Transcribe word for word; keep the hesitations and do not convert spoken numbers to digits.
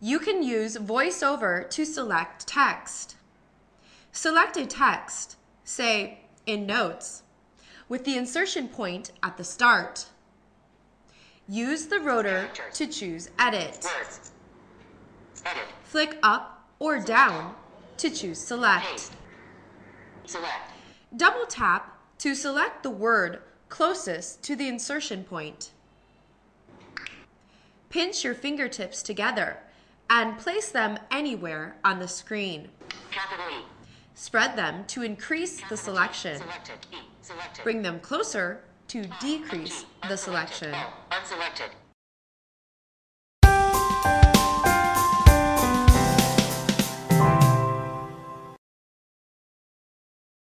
you can use VoiceOver to select text. Select a text, say, in notes, with the insertion point at the start. Use the rotor to choose edit. edit. Flick up or down to choose select. select. Double tap to select the word closest to the insertion point. Pinch your fingertips together and place them anywhere on the screen. Category. Spread them to increase Category. the selection. Selected. E. Selected. Bring them closer to decrease e. the selection. L. Unselected.